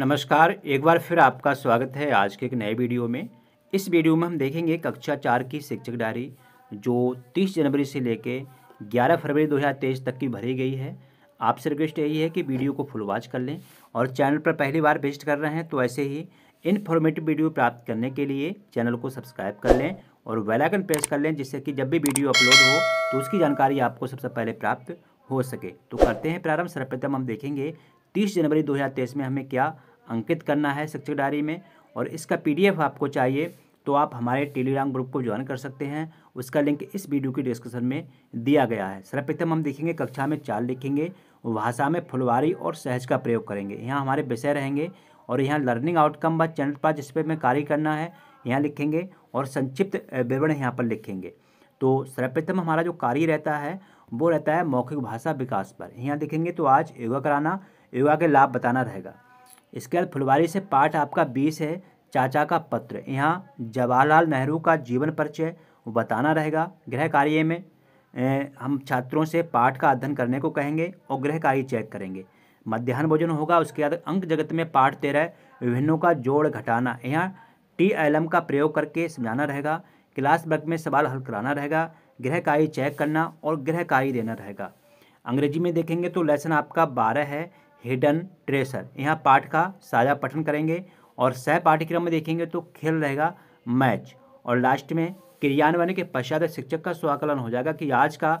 नमस्कार, एक बार फिर आपका स्वागत है आज के एक नए वीडियो में। इस वीडियो में हम देखेंगे कक्षा 4 की शिक्षक डायरी जो 30 जनवरी से लेकर 11 फरवरी 2023 तक की भरी गई है। आपसे रिक्वेस्ट यही है कि वीडियो को फुल वॉच कर लें और चैनल पर पहली बार विजिट कर रहे हैं तो ऐसे ही इन्फॉर्मेटिव वीडियो प्राप्त करने के लिए चैनल को सब्सक्राइब कर लें और बेल आइकन प्रेस कर लें, जिससे कि जब भी वीडियो अपलोड हो तो उसकी जानकारी आपको सबसे पहले प्राप्त हो सके। तो करते हैं प्रारंभ। सर्वप्रथम हम देखेंगे 30 जनवरी 2023 में हमें क्या अंकित करना है शिक्षक डायरी में, और इसका पीडीएफ आपको चाहिए तो आप हमारे टेलीग्राम ग्रुप को ज्वाइन कर सकते हैं। उसका लिंक इस वीडियो की डिस्क्रिप्शन में दिया गया है। सर्वप्रथम हम देखेंगे कक्षा में 4 लिखेंगे, भाषा में फुलवारी और सहज का प्रयोग करेंगे। यहाँ हमारे विषय रहेंगे और यहाँ लर्निंग आउटकम व चैनल पर जिस पर हमें कार्य करना है यहाँ लिखेंगे और संक्षिप्त विवरण यहाँ पर लिखेंगे। तो सर्वप्रथम हमारा जो कार्य रहता है वो रहता है मौखिक भाषा विकास पर। यहाँ देखेंगे तो आज योगा कराना, योगा के लाभ बताना रहेगा। इसके बाद फुलवारी से पाठ आपका 20 है, चाचा का पत्र। यहाँ जवाहरलाल नेहरू का जीवन परिचय बताना रहेगा। गृह कार्य में हम छात्रों से पाठ का अध्ययन करने को कहेंगे और गृह कार्य चेक करेंगे। मध्याह्न भोजन होगा। उसके बाद अंक जगत में पाठ 13 विभिन्नों का जोड़ घटाना, यहाँ TLM का प्रयोग करके समझाना रहेगा। क्लास वर्क में सवाल हल कराना रहेगा। गृह कार्य चेक करना और गृह कार्य देना रहेगा। अंग्रेजी में देखेंगे तो लेसन आपका 12 है, हिडन ट्रेसर। यहाँ पाठ का साझा पठन करेंगे और सह पाठ्यक्रम में देखेंगे तो खेल रहेगा, मैच। और लास्ट में क्रियान्वयन के पश्चात शिक्षक का स्वाकलन हो जाएगा कि आज का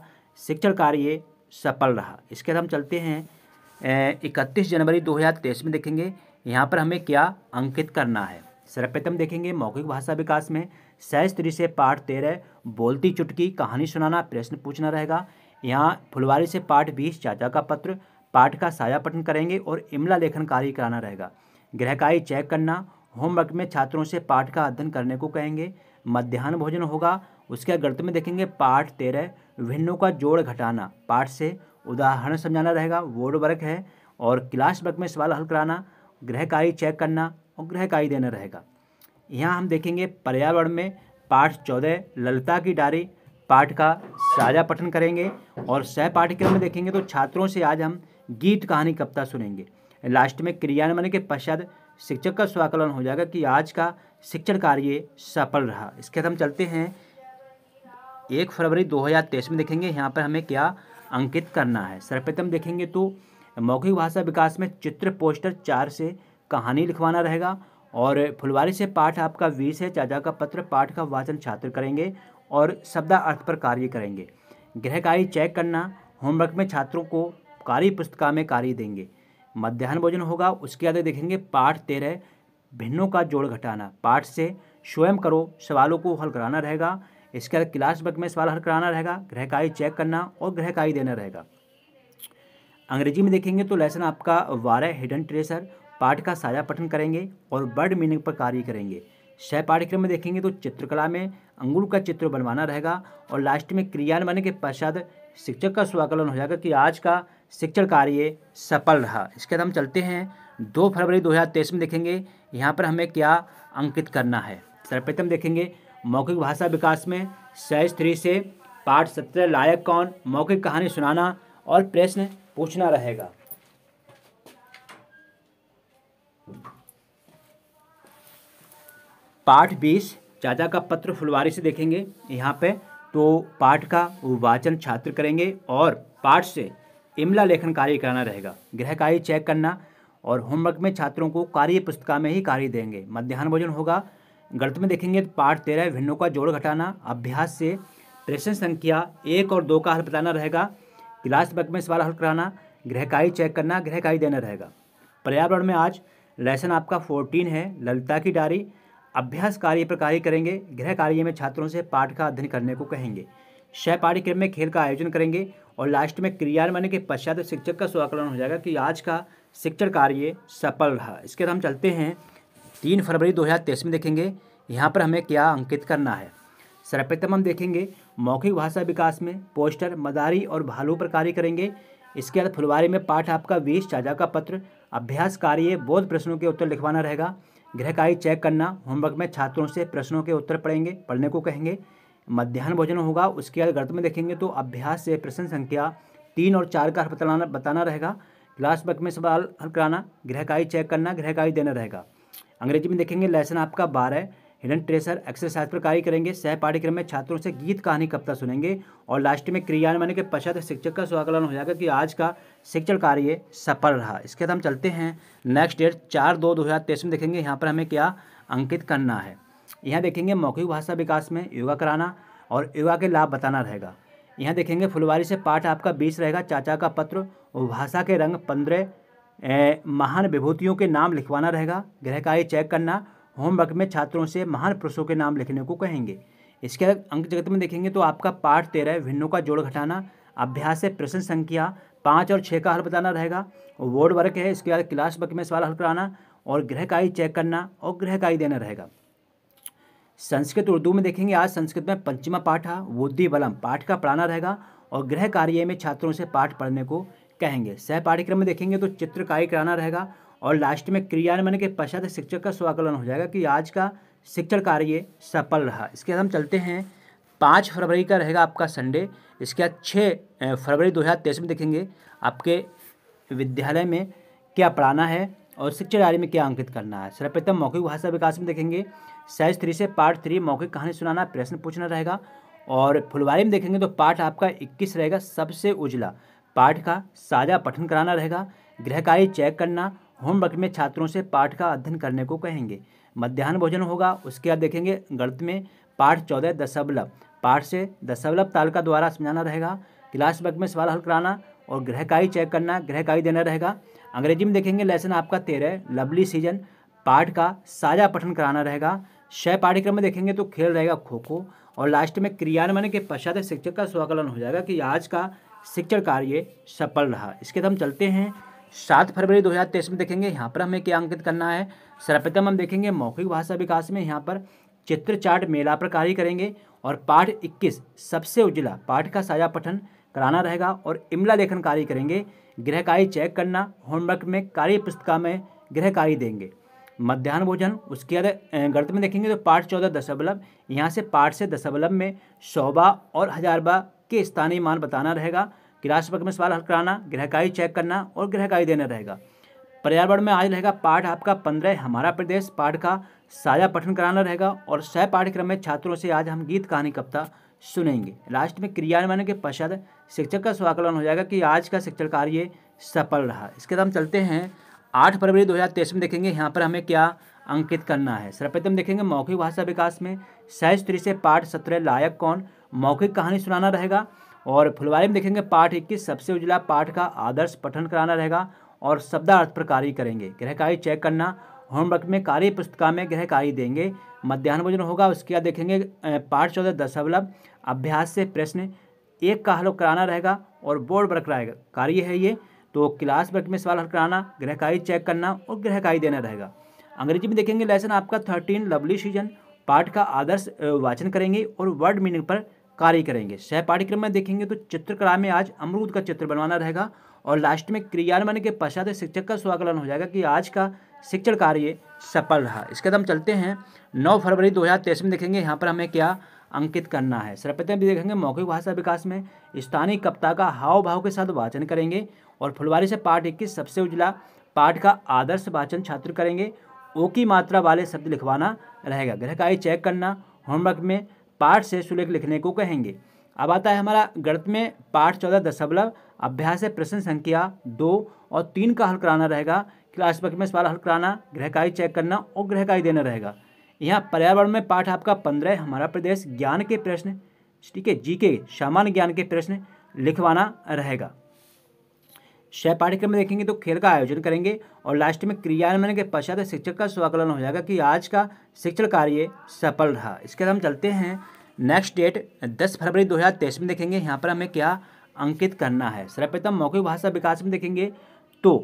शिक्षण कार्य सफल रहा। इसके बाद हम चलते हैं 31 जनवरी 2023 में। देखेंगे यहाँ पर हमें क्या अंकित करना है। सर्वप्रथम देखेंगे मौखिक भाषा विकास में सहज स्त्री से पाठ 13 बोलती चुटकी, कहानी सुनाना, प्रश्न पूछना रहेगा। यहाँ फुलवारी से पाठ 20 चाचा का पत्र, पाठ का साझा पठन करेंगे और इमला लेखन कार्य कराना रहेगा। गृह कार्य चेक करना, होमवर्क में छात्रों से पाठ का अध्ययन करने को कहेंगे। मध्याह्न भोजन होगा। उसके गणित में देखेंगे पाठ 13 विभिन्नों का जोड़ घटाना, पाठ से उदाहरण समझाना रहेगा, वर्ड वर्क है। और क्लास वर्क में सवाल हल कराना, गृह कार्य चेक करना और गृह कार्य देना रहेगा। यहाँ हम देखेंगे पर्यावरण में पाठ 14 ललिता की डायरी, पाठ का साझा पठन करेंगे। और सह पाठ्यक्रम में देखेंगे तो छात्रों से आज हम गीत, कहानी, कविता सुनेंगे। लास्ट में क्रियान्वयन के पश्चात शिक्षक का स्वाकलन हो जाएगा कि आज का शिक्षण कार्य सफल रहा। इसके बाद हम चलते हैं 1 फरवरी 2023 में। देखेंगे यहाँ पर हमें क्या अंकित करना है। सर्वप्रथम देखेंगे तो मौखिक भाषा विकास में चित्र पोस्टर 4 से कहानी लिखवाना रहेगा। और फुलवारी से पाठ आपका 20 है, चाचा का पत्र, पाठ का वाचन छात्र करेंगे और शब्दार्थ पर कार्य करेंगे। गृह कार्य चेक करना, होमवर्क में छात्रों को कार्य पुस्तिका में कार्य देंगे। मध्याह्न भोजन होगा। उसके आगे देखेंगे पाठ 13 भिन्नों का जोड़ घटाना, पाठ से स्वयं करो, सवालों को हल कराना रहेगा। इसके बाद क्लास वर्क में सवाल हल कराना रहेगा, गृह कार्य चेक करना और गृह कार्य देना रहेगा। अंग्रेजी में देखेंगे तो लेसन आपका 12 हिडन ट्रेसर, पाठ का साझा पठन करेंगे और वर्ड मीनिंग पर कार्य करेंगे। सह पाठ्यक्रम में देखेंगे तो चित्रकला में अंगूर का चित्र बनवाना रहेगा। और लास्ट में क्रियान्वयन के पश्चात शिक्षक का स्वाकलन हो जाएगा कि आज का शिक्षण कार्य सफल रहा। इसके बाद हम चलते हैं 2 फरवरी 2023 में। देखेंगे यहाँ पर हमें क्या अंकित करना है। सर्वप्रथम देखेंगे मौखिक भाषा विकास में सहज 3 से पाठ 17 लायक कौन, मौखिक कहानी सुनाना और प्रश्न पूछना रहेगा। पाठ 20 चाचा का पत्र फुलवारी से देखेंगे यहाँ पे तो पाठ का वाचन छात्र करेंगे और पाठ से इमला लेखन कार्य कराना रहेगा। गृह कार्य चेक करना और होमवर्क में छात्रों को कार्य पुस्तिका में ही कार्य देंगे। मध्याह्न भोजन होगा। गणित में देखेंगे तो पाठ 13 भिन्नों का जोड़ घटाना, अभ्यास से प्रश्न संख्या 1 और 2 का हल बताना रहेगा। क्लास वर्क में सवाल हल कराना, गृह कार्य चेक करना, गृह कार्य देना रहेगा। पर्यावरण में आज लेसन आपका 14 है, ललिता की डायरी, अभ्यास कार्य पर कार्य करेंगे। गृह कार्य में छात्रों से पाठ का अध्ययन करने को कहेंगे। सह पाठ्यक्रम में खेल का आयोजन करेंगे। और लास्ट में क्रियान्वयन के पश्चात शिक्षक का स्वाकलन हो जाएगा कि आज का शिक्षण कार्य सफल रहा। इसके बाद हम चलते हैं 3 फरवरी 2023 में। देखेंगे यहाँ पर हमें क्या अंकित करना है। सर्वप्रथम हम देखेंगे मौखिक भाषा विकास में पोस्टर, मदारी और भालू पर कार्य करेंगे। इसके बाद फुलवारी में पाठ आपका 20 चाचा का पत्र, अभ्यास कार्य बोध प्रश्नों के उत्तर लिखवाना रहेगा। गृह कार्य चेक करना, होमवर्क में छात्रों से प्रश्नों के उत्तर पढ़ने को कहेंगे। मध्याह्न भोजन होगा। उसके बाद गणित में देखेंगे तो अभ्यास से प्रश्न संख्या 3 और 4 का बताना रहेगा। लास्ट वक्त में सवाल हल कराना, गृहकारी चेक करना, गृहकारी देना रहेगा। अंग्रेजी में देखेंगे लेसन आपका 12 हिडन ट्रेसर एक्सरसाइज पर कार्य करेंगे। सहपाठ्यक्रम में छात्रों से गीत कहानी कविता सुनेंगे और लास्ट में क्रियान्वयन के पश्चात शिक्षक का स्वागलन हो जाएगा कि आज का शिक्षण कार्य सफल रहा। इसके बाद हम चलते हैं नेक्स्ट डेट 4/2/2023 में देखेंगे यहाँ पर हमें क्या अंकित करना है। यहाँ देखेंगे मौखिक भाषा विकास में योगा कराना और योगा के लाभ बताना रहेगा। यहाँ देखेंगे फुलवारी से पाठ आपका 20 रहेगा। चाचा का पत्र और भाषा के रंग 15 महान विभूतियों के नाम लिखवाना रहेगा। गृह कार्य चेक करना, होमवर्क में छात्रों से महान पुरुषों के नाम लिखने को कहेंगे। इसके अंक जगत में देखेंगे तो आपका पाठ 13 भिन्नों का जोड़ घटाना, अभ्यास से प्रश्न संख्या 5 और 6 का हल बताना रहेगा। बोर्ड वर्क है, इसके बाद क्लास वर्क में सवाल हल कराना और गृह कार्य चेक करना और गृह कार्य देना रहेगा। संस्कृत उर्दू में देखेंगे आज संस्कृत में पंचमा पाठ है बुद्धि बलम, पाठ का पढ़ाना रहेगा और गृह कार्य में छात्रों से पाठ पढ़ने को कहेंगे। सह पाठ्यक्रम में देखेंगे तो चित्रकारी कराना रहेगा और लास्ट में क्रियान्वयन के पश्चात शिक्षक का स्वागलन हो जाएगा कि आज का शिक्षण कार्य सफल रहा। इसके बाद हम चलते हैं 5 फरवरी का रहेगा आपका संडे। इसके बाद 6 फरवरी 2023 में देखेंगे आपके विद्यालय में क्या पढ़ाना है और शिक्षा डायरी में क्या अंकित करना है। सर्वप्रथम मौखिक भाषा विकास में देखेंगे साइज 3 से पार्ट 3 मौखिक कहानी सुनाना, प्रश्न पूछना रहेगा। और फुलवारी में देखेंगे तो पाठ आपका 21 रहेगा सबसे उजला, पाठ का साझा पठन कराना रहेगा। गृह कार्य चेक करना, होमवर्क में छात्रों से पाठ का अध्ययन करने को कहेंगे। मध्याह्न भोजन होगा। उसके बाद देखेंगे गणित में पाठ 14 दशमलव, पाठ से दशमलव तालिका द्वारा समझाना रहेगा। क्लास वर्क में सवाल हल कराना और गृह कार्य चेक करना, गृह कार्य देना रहेगा। अंग्रेजी में देखेंगे लेसन आपका 13 लवली सीजन, पाठ का साझा पठन कराना रहेगा। सह पाठ्यक्रम में देखेंगे तो खेल रहेगा खो खो और लास्ट में क्रियान्वयन के पश्चात शिक्षक का स्वागलन हो जाएगा कि आज का शिक्षण कार्य सफल रहा। इसके बाद हम चलते हैं 7 फरवरी 2023 में देखेंगे यहाँ पर हमें क्या अंकित करना है। सर्वप्रथम हम देखेंगे मौखिक भाषा विकास में यहाँ पर चित्र चार्ट मेला पर कार्य करेंगे और पाठ 21 सबसे उजला, पाठ का साझा पठन कराना रहेगा और इमला लेखन कार्य करेंगे। गृह कार्य चेक करना, होमवर्क में कार्य पुस्तिका में गृह कार्य देंगे। मध्याह्न भोजन, उसके बाद गणित में देखेंगे तो पाठ 14 दशमलव, यहाँ से पाठ से दशमलव में 100वां और 1000वां के स्थानीय मान बताना रहेगा। क्लास वर्क में सवाल हल कराना, गृह कार्य चेक करना और गृह कार्य देना रहेगा। पर्यावरण में आज रहेगा पाठ आपका 15 हमारा प्रदेश, पाठ का साझा पठन कराना रहेगा। और सह पाठ्यक्रम में छात्रों से आज हम गीत कहानी कविता सुनेंगे। लास्ट में क्रियान्वयन के पश्चात शिक्षक का स्वागलन हो जाएगा कि आज का शिक्षण कार्य सफल रहा। इसके बाद हम चलते हैं 8 फरवरी 2023 में देखेंगे यहाँ पर हमें क्या अंकित करना है। सर्वप्रथम देखेंगे मौखिक भाषा विकास में साइज 3 से पाठ 17 लायक कौन, मौखिक कहानी सुनाना रहेगा। और फुलवारी में देखेंगे पाठ 21 सबसे उजला, पाठ का आदर्श पठन कराना रहेगा और शब्दार्थ पर कार्य करेंगे। गृह कार्य चेक करना, होमवर्क में कार्य पुस्तिका में गृह कार्य देंगे। मध्याह्न भोजन होगा। उसके बाद देखेंगे पाठ 14 दशमलव, अभ्यास से प्रश्न 1 का हल कराना रहेगा और बोर्ड वर्क रहेगा कार्य है ये, तो क्लास वर्क में सवाल हल कराना, गृह कार्य चेक करना और गृह कार्य देना रहेगा। अंग्रेजी में देखेंगे लेसन आपका 13 लवली सीजन, पाठ का आदर्श वाचन करेंगे और वर्ड मीनिंग पर कार्य करेंगे। सह पाठ्यक्रम में देखेंगे तो चित्रकला में आज अमरूद का चित्र बनवाना रहेगा और लास्ट में क्रियान्वयन के पश्चात शिक्षक का स्वागलन हो जाएगा कि आज का शिक्षण कार्य सफल रहा। इसके बाद हम चलते हैं 9 फरवरी 2023 में देखेंगे यहाँ पर हमें क्या अंकित करना है। सर्वप्रथम देखेंगे मौखिक भाषा विकास में स्थानीय कविता का हाव भाव के साथ वाचन करेंगे। और फुलवारी से पाठ 21 सबसे उजला, पाठ का आदर्श वाचन छात्र करेंगे। ओ की मात्रा वाले शब्द लिखवाना रहेगा। गृह कार्य चेक करना, होमवर्क में पाठ से सुलेख लिखने को कहेंगे। अब आता है हमारा गणित में पाठ 14 दशमलव, अभ्यास से प्रश्न संख्या 2 और 3 का हल कराना रहेगा। क्लास वर्क में सवाल हल कराना, गृह कार्य चेक करना और गृह कार्य देना रहेगा। यहाँ पर्यावरण में पाठ आपका 15 हमारा प्रदेश, ज्ञान के प्रश्न, ठीक है, जीके सामान्य ज्ञान के प्रश्न लिखवाना रहेगा। सह पाठ्यक्रम में देखेंगे तो खेल का आयोजन करेंगे और लास्ट में क्रियान्वयन के पश्चात शिक्षक का स्वागलन हो जाएगा कि आज का शिक्षण कार्य सफल रहा। इसके बाद हम चलते हैं नेक्स्ट डेट 10 फरवरी 2023 में देखेंगे यहाँ पर हमें क्या अंकित करना है। सर्वप्रथम मौखिक भाषा विकास में देखेंगे तो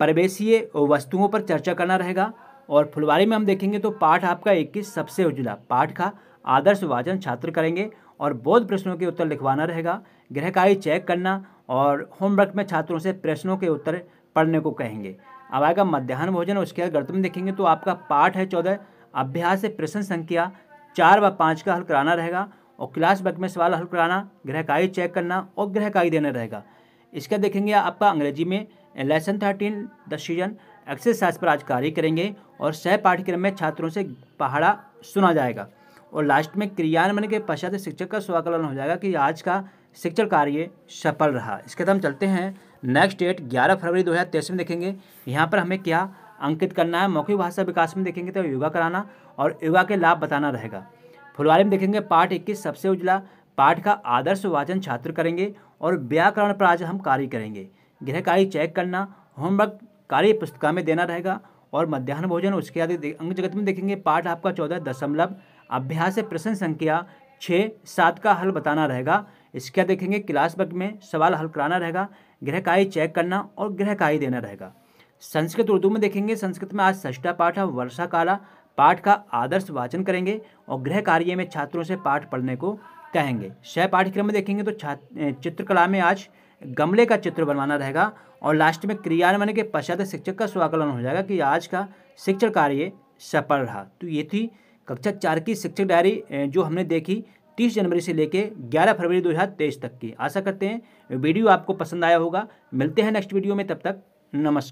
परिवेशीय वस्तुओं पर चर्चा करना रहेगा। और फुलवारी में हम देखेंगे तो पाठ आपका 21 सबसे उजला, पाठ का आदर्श वाचन छात्र करेंगे और बोध प्रश्नों के उत्तर लिखवाना रहेगा। गृह कार्य चेक करना और होमवर्क में छात्रों से प्रश्नों के उत्तर पढ़ने को कहेंगे। अब आएगा मध्याह्न भोजन। उसके बाद गणित में देखेंगे तो आपका पाठ है 14, अभ्यास से प्रश्न संख्या 4 व 5 का हल कराना रहेगा। और क्लास वर्क में सवाल हल कराना, गृह कार्य चेक करना और गृह कार्य देना रहेगा। इसका देखेंगे आपका अंग्रेजी में लेसन 13 द सीजन एक्सरसाइज पर आज कार्य करेंगे और सह पाठ्यक्रम में छात्रों से पहाड़ा सुना जाएगा और लास्ट में क्रियान्वयन के पश्चात शिक्षक का स्वाकलन हो जाएगा कि आज का शिक्षण कार्य सफल रहा। इसके बाद हम चलते हैं नेक्स्ट डेट 11 फरवरी 2023 में देखेंगे। यहाँ पर हमें क्या अंकित करना है, मौखिक भाषा विकास में देखेंगे तो योगा कराना और योगा के लाभ बताना रहेगा। फुलवारी में देखेंगे पाठ 21 सबसे उजला पाठ का आदर्श वाचन छात्र करेंगे और व्याकरण पर आज हम कार्य करेंगे। गृह कार्य चेक करना, होमवर्क कार्य पुस्तिका में देना रहेगा और मध्याह्न भोजन। उसके बाद अंग जगत में देखेंगे पाठ आपका 14 दशमलव अभ्यास से प्रश्न संख्या 6-7 का हल बताना रहेगा। इसके देखेंगे क्लास वर्क में सवाल हल कराना रहेगा, गृह कार्य चेक करना और गृह कार्य देना रहेगा। संस्कृत उर्दू में देखेंगे संस्कृत में आज 6वां पाठ है वर्षा काला पाठ का आदर्श वाचन करेंगे और गृह कार्य में छात्रों से पाठ पढ़ने को कहेंगे। सह पाठ्यक्रम में देखेंगे तो चित्रकला में आज गमले का चित्र बनवाना रहेगा और लास्ट में क्रियान्वयन के पश्चात शिक्षक का स्वाकलन हो जाएगा कि आज का शिक्षण कार्य सफल रहा। तो ये थी कक्षा 4 की शिक्षक डायरी जो हमने देखी 30 जनवरी से लेकर 11 फरवरी 2023 तक की। आशा करते हैं वीडियो आपको पसंद आया होगा। मिलते हैं नेक्स्ट वीडियो में, तब तक नमस्कार।